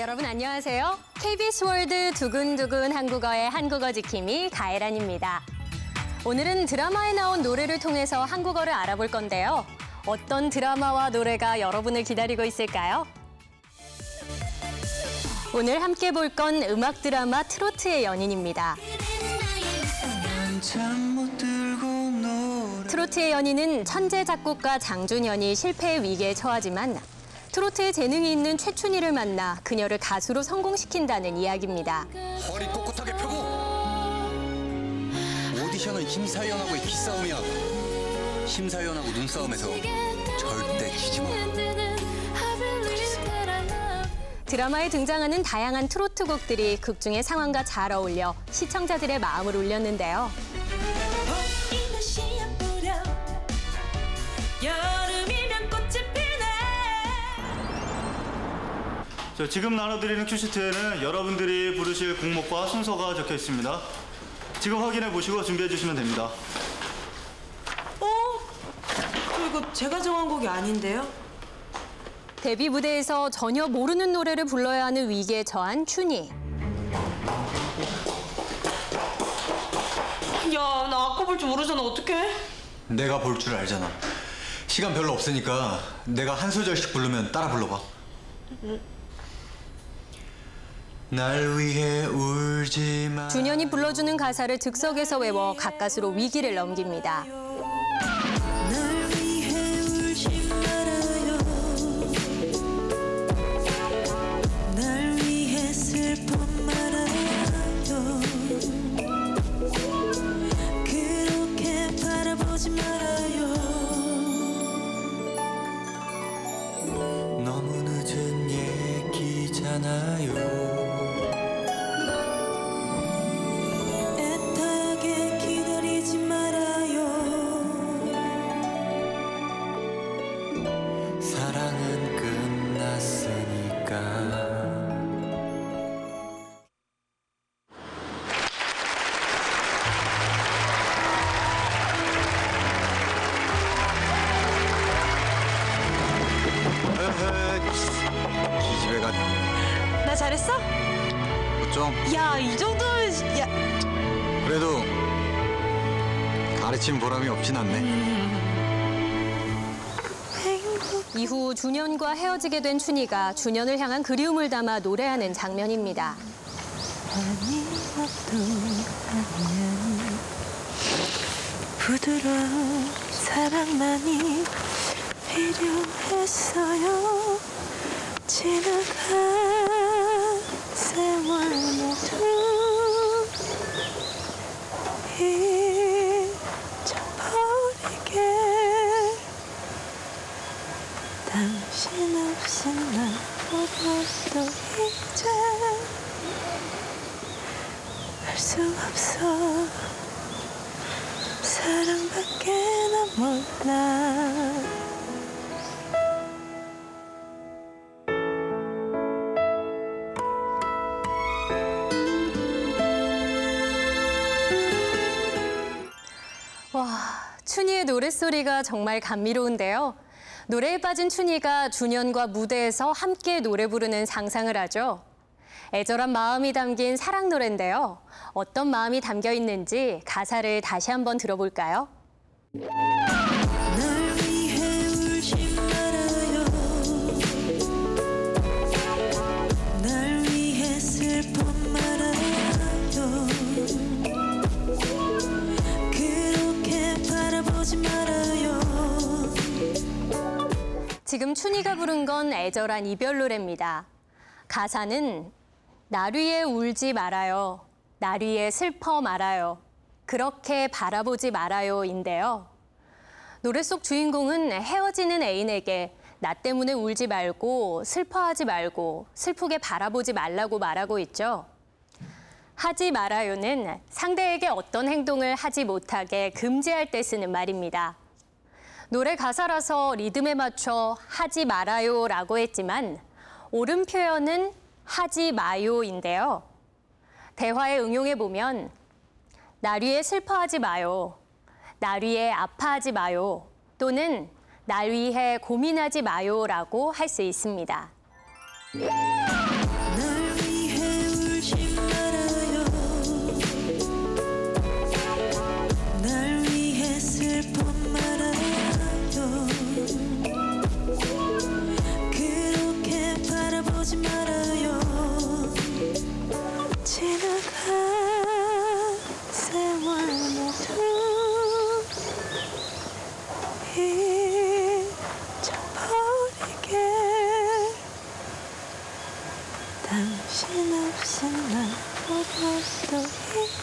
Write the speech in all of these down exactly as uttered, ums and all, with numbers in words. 여러분 안녕하세요. 케이비에스 월드 두근두근 한국어의 한국어 지킴이 가혜란입니다. 오늘은 드라마에 나온 노래를 통해서 한국어를 알아볼 건데요. 어떤 드라마와 노래가 여러분을 기다리고 있을까요? 오늘 함께 볼 건 음악 드라마 트로트의 연인입니다. 트로트의 연인은 천재 작곡가 장준현이 실패의 위기에 처하지만 트로트에 재능이 있는 최춘희를 만나 그녀를 가수로 성공시킨다는 이야기입니다. 허리 꼿꼿하게 펴고 오디션은 심사위원하고의 기싸움이야. 심사위원하고 눈싸움에서 절대 지지 마. 드라마에 등장하는 다양한 트로트 곡들이 극중의 상황과 잘 어울려 시청자들의 마음을 울렸는데요. 지금 나눠드리는 큐시트에는 여러분들이 부르실 곡목과 순서가 적혀 있습니다. 지금 확인해 보시고 준비해 주시면 됩니다. 어? 이거 제가 정한 곡이 아닌데요? 데뷔 무대에서 전혀 모르는 노래를 불러야 하는 위기에 처한 춘희. 야, 나 아까 볼 줄 모르잖아. 어떡해? 내가 볼 줄 알잖아. 시간 별로 없으니까 내가 한 소절씩 부르면 따라 불러봐. 음. 날 위해 울지 마. 준현이 불러주는 가사를 즉석에서 외워 가까스로 위기를 넘깁니다. 날 위해 울지 말아요. 날 위해 슬픔 말아요. 그렇게 바라보지 말아요. 너무 늦은 얘기잖아요. 나 잘했어? 좀. 야, 이 정도면 야. 그래도 가르친 보람이 없진 않네. 음. 이후 준현과 헤어지게 된 춘희가 준현을 향한 그리움을 담아 노래하는 장면입니다. 부드러운 사랑만이 필요했어요. 지나간 세월 모두 잊어버리게 당신 없인 난 아무것도 이제 할 수 없어 사랑밖에 난 몰라. 춘희의 노랫소리가 정말 감미로운데요. 노래에 빠진 춘희가 준현과 무대에서 함께 노래 부르는 상상을 하죠. 애절한 마음이 담긴 사랑 노래인데요. 어떤 마음이 담겨 있는지 가사를 다시 한번 들어볼까요? 지금 춘희가 부른 건 애절한 이별 노래입니다. 가사는 날 위해 울지 말아요, 날 위해 슬퍼 말아요, 그렇게 바라보지 말아요인데요. 노래 속 주인공은 헤어지는 애인에게 나 때문에 울지 말고 슬퍼하지 말고 슬프게 바라보지 말라고 말하고 있죠. 하지 말아요는 상대에게 어떤 행동을 하지 못하게 금지할 때 쓰는 말입니다. 노래 가사라서 리듬에 맞춰 하지 말아요라고 했지만 옳은 표현은 하지 마요인데요. 대화에 응용해 보면 날 위해 슬퍼하지 마요, 날 위해 아파하지 마요 또는 날 위해 고민하지 마요라고 할 수 있습니다.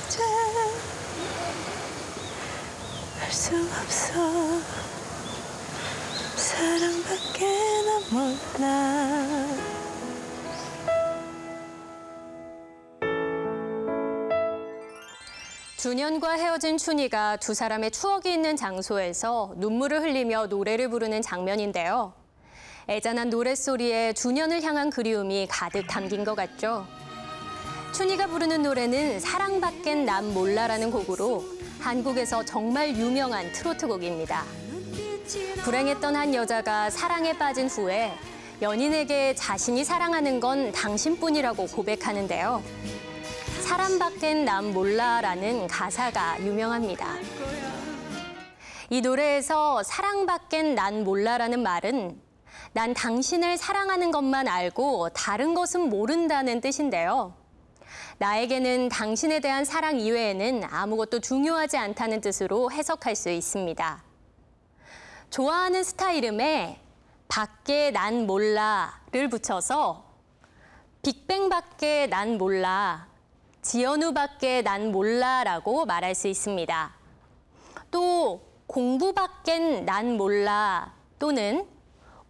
이제 할 수 없어. 사랑밖에 난 몰라. 준현과 헤어진 춘희가 두 사람의 추억이 있는 장소에서 눈물을 흘리며 노래를 부르는 장면인데요. 애잔한 노랫소리에 준현을 향한 그리움이 가득 담긴 것 같죠. 춘희가 부르는 노래는 사랑밖엔 난 몰라라는 곡으로 한국에서 정말 유명한 트로트곡입니다. 불행했던 한 여자가 사랑에 빠진 후에 연인에게 자신이 사랑하는 건 당신뿐이라고 고백하는데요. 사랑밖엔 난 몰라라는 가사가 유명합니다. 이 노래에서 사랑밖엔 난 몰라라는 말은 난 당신을 사랑하는 것만 알고 다른 것은 모른다는 뜻인데요. 나에게는 당신에 대한 사랑 이외에는 아무것도 중요하지 않다는 뜻으로 해석할 수 있습니다. 좋아하는 스타 이름에 밖에 난 몰라를 붙여서 빅뱅밖에 난 몰라, 지현우밖에 난 몰라라고 말할 수 있습니다. 또 공부밖엔 난 몰라 또는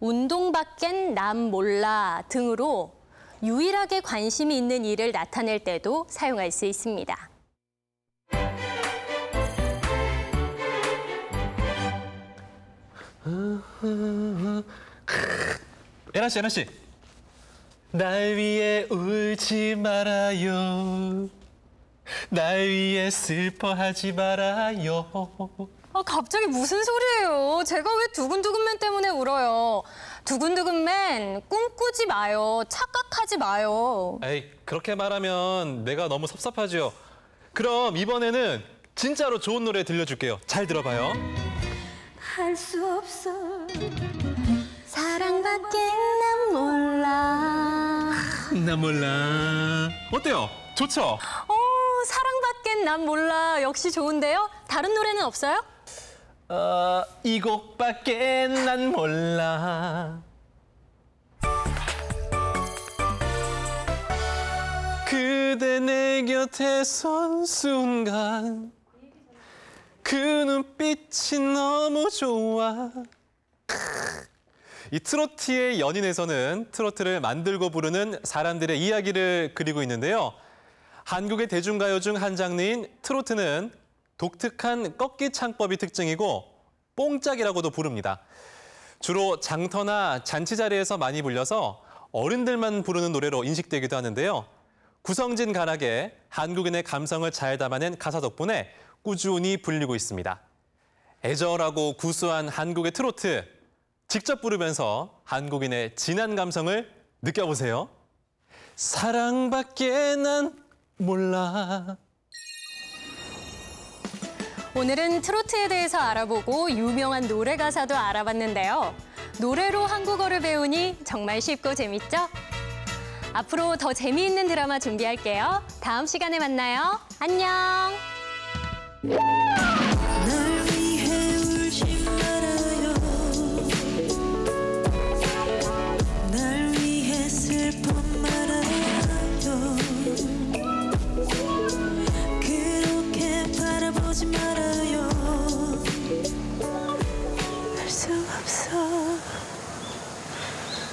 운동밖엔 난 몰라 등으로 유일하게 관심이 있는 일을 나타낼 때도 사용할 수 있습니다. 애나 씨, 애나 씨. 날 위해 울지 말아요. 날 위해 슬퍼하지 말아요. 아, 갑자기 무슨 소리예요? 제가 왜 두근두근맨 때문에 울어요? 두근두근맨 꿈꾸지 마요. 착각하지 마요. 에이, 그렇게 말하면 내가 너무 섭섭하지요. 그럼 이번에는 진짜로 좋은 노래 들려줄게요. 잘 들어봐요. 할 수 없어. 사랑밖에 난 몰라. 난 몰라. 어때요? 좋죠? 어, 사랑밖엔 난 몰라. 역시 좋은데요? 다른 노래는 없어요? 어, 이 곡밖에 난 몰라. 그대 내 곁에 선 순간 그 눈빛이 너무 좋아. 이 트로트의 연인에서는 트로트를 만들고 부르는 사람들의 이야기를 그리고 있는데요. 한국의 대중가요 중 한 장르인 트로트는 독특한 꺾기 창법이 특징이고 뽕짝이라고도 부릅니다. 주로 장터나 잔치 자리에서 많이 불려서 어른들만 부르는 노래로 인식되기도 하는데요. 구성진 가락의 한국인의 감성을 잘 담아낸 가사 덕분에 꾸준히 불리고 있습니다. 애절하고 구수한 한국의 트로트, 직접 부르면서 한국인의 진한 감성을 느껴보세요. 사랑밖에 난 몰라. 오늘은 트로트에 대해서 알아보고 유명한 노래 가사도 알아봤는데요. 노래로 한국어를 배우니 정말 쉽고 재밌죠? 앞으로 더 재미있는 드라마 준비할게요. 다음 시간에 만나요. 안녕!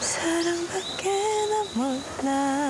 사랑밖에 난 몰라.